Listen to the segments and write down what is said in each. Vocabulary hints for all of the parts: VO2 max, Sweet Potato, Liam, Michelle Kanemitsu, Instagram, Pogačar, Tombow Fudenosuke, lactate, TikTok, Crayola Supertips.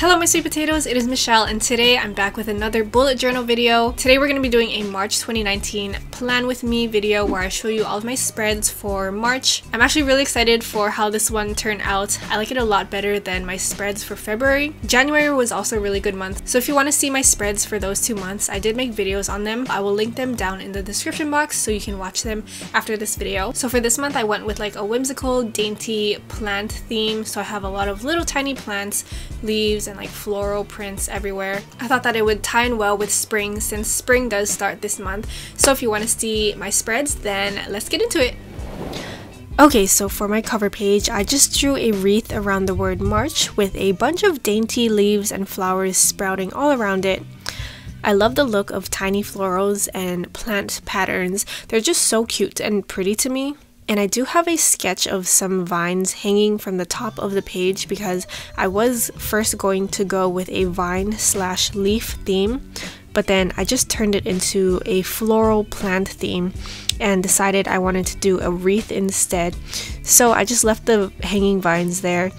Hello my sweet potatoes, it is Michelle and today I'm back with another bullet journal video. Today we're going to be doing a March 2019 plan with me video where I show you all of my spreads for March. I'm actually really excited for how this one turned out. I like it a lot better than my spreads for February. January was also a really good month, so if you want to see my spreads for those 2 months, I did make videos on them. I will link them down in the description box so you can watch them after this video. So for this month I went with like a whimsical, dainty plant theme, so I have a lot of little tiny plants, leaves, and like floral prints everywhere. I thought that it would tie in well with spring since spring does start this month. So if you want to see my spreads, then let's get into it. Okay, so for my cover page, I just drew a wreath around the word March with a bunch of dainty leaves and flowers sprouting all around it. I love the look of tiny florals and plant patterns. They're just so cute and pretty to me. And I do have a sketch of some vines hanging from the top of the page because I was first going to go with a vine/leaf theme, but then I just turned it into a floral plant theme and decided I wanted to do a wreath instead. So I just left the hanging vines there,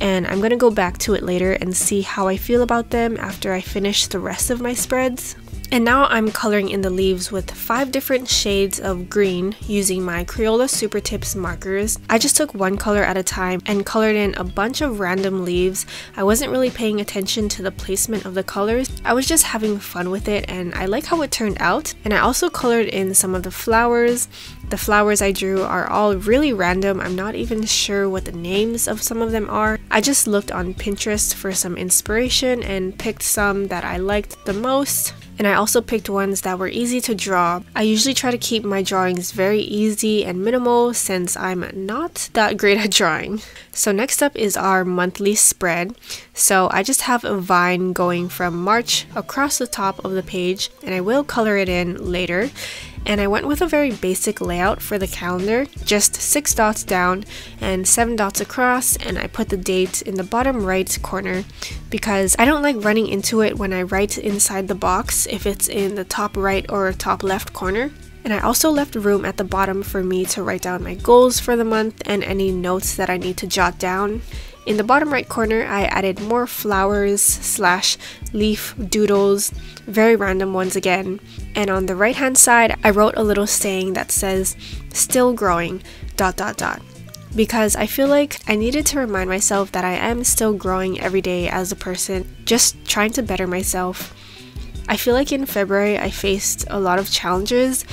and I'm gonna go back to it later and see how I feel about them after I finish the rest of my spreads. And now I'm coloring in the leaves with 5 different shades of green using my Crayola Supertips markers. I just took one color at a time and colored in a bunch of random leaves. I wasn't really paying attention to the placement of the colors. I was just having fun with it and I like how it turned out. And I also colored in some of the flowers. The flowers I drew are all really random. I'm not even sure what the names of some of them are. I just looked on Pinterest for some inspiration and picked some that I liked the most. And I also picked ones that were easy to draw. I usually try to keep my drawings very easy and minimal since I'm not that great at drawing. So next up is our monthly spread. So I just have a vine going from March across the top of the page, and I will color it in later. And I went with a very basic layout for the calendar, just 6 dots down and 7 dots across, and I put the date in the bottom right corner because I don't like running into it when I write inside the box if it's in the top right or top left corner. And I also left room at the bottom for me to write down my goals for the month and any notes that I need to jot down. In the bottom right corner, I added more flowers/leaf doodles, very random ones again. And on the right hand side, I wrote a little saying that says, "Still growing, ... because I feel like I needed to remind myself that I am still growing every day as a person, just trying to better myself. I feel like in February, I faced a lot of challenges.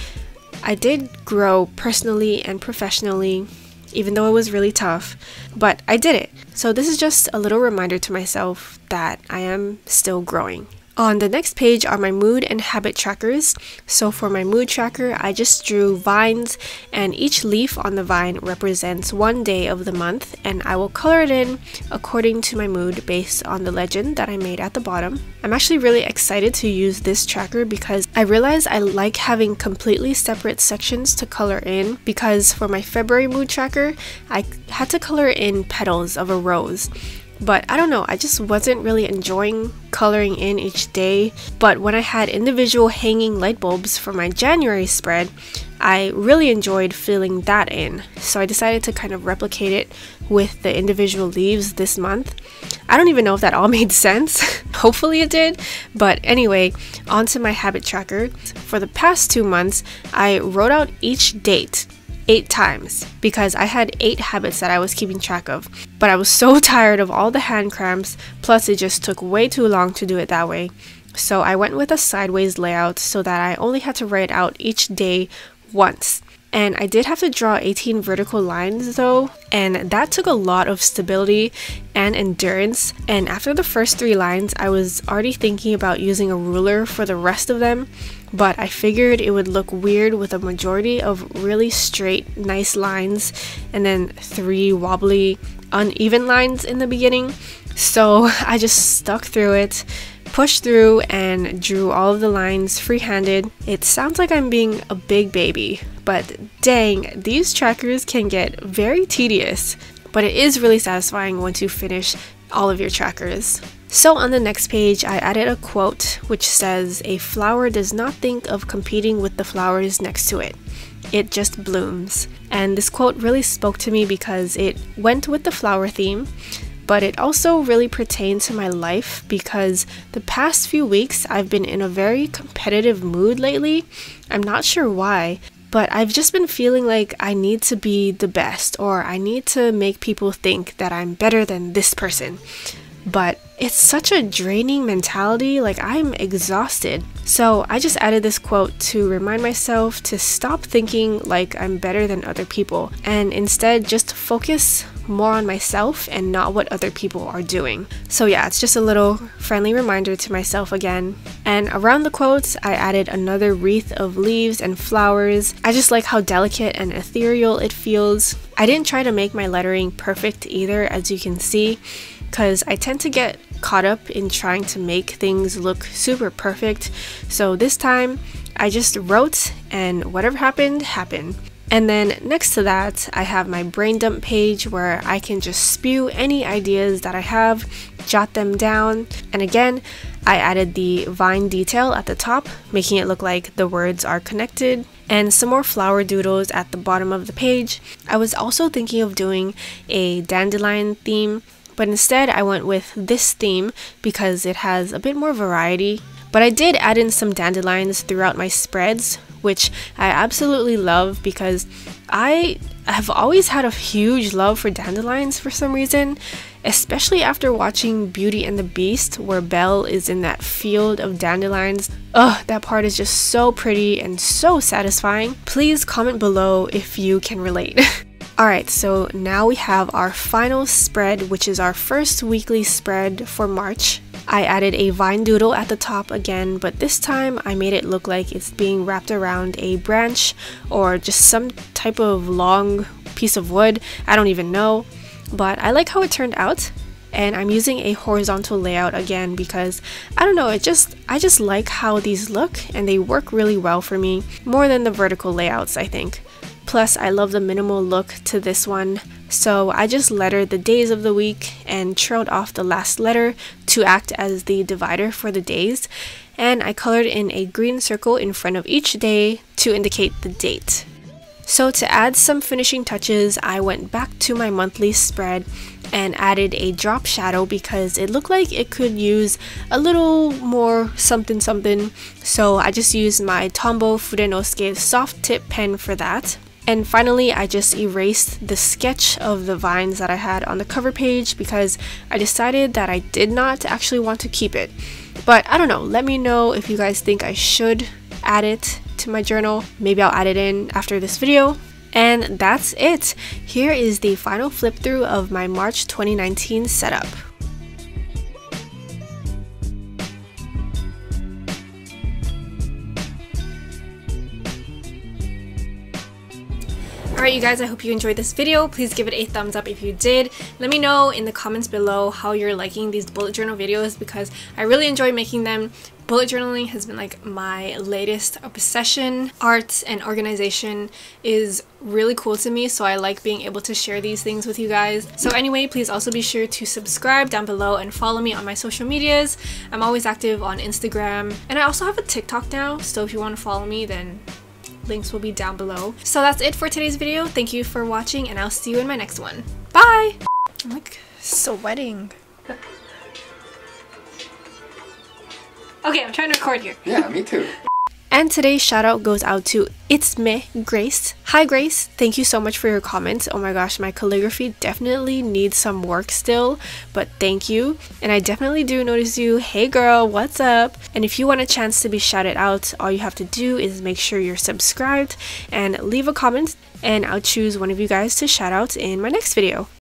I did grow personally and professionally, even though it was really tough, but I did it. So this is just a little reminder to myself that I am still growing. On the next page are my mood and habit trackers. So for my mood tracker, I just drew vines, and each leaf on the vine represents one day of the month, and I will color it in according to my mood based on the legend that I made at the bottom. I'm actually really excited to use this tracker because I realize I like having completely separate sections to color in, because for my February mood tracker, I had to color in petals of a rose. But I don't know, I just wasn't really enjoying coloring in each day. But when I had individual hanging light bulbs for my January spread, I really enjoyed filling that in. So I decided to kind of replicate it with the individual leaves this month. I don't even know if that all made sense. Hopefully it did. But anyway, onto my habit tracker. For the past 2 months, I wrote out each date 8 times because I had 8 habits that I was keeping track of, but I was so tired of all the hand cramps, plus it just took way too long to do it that way. So I went with a sideways layout so that I only had to write out each day once. And I did have to draw 18 vertical lines though, and that took a lot of stability and endurance. And after the first 3 lines, I was already thinking about using a ruler for the rest of them, but I figured it would look weird with a majority of really straight, nice lines and then 3 wobbly, uneven lines in the beginning. So I just stuck through it, pushed through, and drew all of the lines free-handed. It sounds like I'm being a big baby, but dang, these trackers can get very tedious, but it is really satisfying once you finish all of your trackers. So on the next page, I added a quote which says, "A flower does not think of competing with the flowers next to it. It just blooms." And this quote really spoke to me because it went with the flower theme. but it also really pertains to my life because the past few weeks I've been in a very competitive mood lately. I'm not sure why, but I've just been feeling like I need to be the best, or I need to make people think that I'm better than this person. But it's such a draining mentality, like I'm exhausted. So I just added this quote to remind myself to stop thinking like I'm better than other people and instead just focus more on myself and not what other people are doing. So yeah, it's just a little friendly reminder to myself again. And around the quotes, I added another wreath of leaves and flowers. I just like how delicate and ethereal it feels. I didn't try to make my lettering perfect either, as you can see, because I tend to get caught up in trying to make things look super perfect. So this time I just wrote and whatever happened, happened. And then next to that, I have my brain dump page where I can just spew any ideas that I have, jot them down. And again, I added the vine detail at the top, making it look like the words are connected, and some more flower doodles at the bottom of the page. I was also thinking of doing a dandelion theme, but instead I went with this theme because it has a bit more variety. But I did add in some dandelions throughout my spreads, which I absolutely love because I have always had a huge love for dandelions for some reason, especially after watching Beauty and the Beast, where Belle is in that field of dandelions. Ugh, that part is just so pretty and so satisfying. Please comment below if you can relate. Alright, so now we have our final spread, which is our first weekly spread for March. I added a vine doodle at the top again, but this time I made it look like it's being wrapped around a branch or just some type of long piece of wood. I don't even know, but I like how it turned out. And I'm using a horizontal layout again because I don't know, I just like how these look and they work really well for me, more than the vertical layouts, I think. Plus, I love the minimal look to this one, so I just lettered the days of the week and trailed off the last letter to act as the divider for the days, and I colored in a green circle in front of each day to indicate the date. So to add some finishing touches, I went back to my monthly spread and added a drop shadow because it looked like it could use a little more something something, so I just used my Tombow Fudenosuke soft tip pen for that. And finally, I just erased the sketch of the vines that I had on the cover page because I decided that I did not actually want to keep it. But I don't know, let me know if you guys think I should add it to my journal. Maybe I'll add it in after this video. And that's it! Here is the final flip through of my March 2019 setup. Alright you guys, I hope you enjoyed this video. Please give it a thumbs up if you did. Let me know in the comments below how you're liking these bullet journal videos because I really enjoy making them. Bullet journaling has been like my latest obsession. Art and organization is really cool to me, so I like being able to share these things with you guys. So anyway, please also be sure to subscribe down below and follow me on my social medias. I'm always active on Instagram, and I also have a TikTok now, so if you want to follow me, then links will be down below. So that's it for today's video. Thank you for watching, and I'll see you in my next one. Bye! I'm like sweating. Okay, I'm trying to record here. Yeah, me too. And today's shout out goes out to It's Me, Grace. Hi Grace, thank you so much for your comments. Oh my gosh, my calligraphy definitely needs some work still, but thank you. And I definitely do notice you. Hey girl, what's up? And if you want a chance to be shouted out, all you have to do is make sure you're subscribed and leave a comment, and I'll choose one of you guys to shout out in my next video.